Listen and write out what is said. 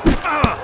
Talk!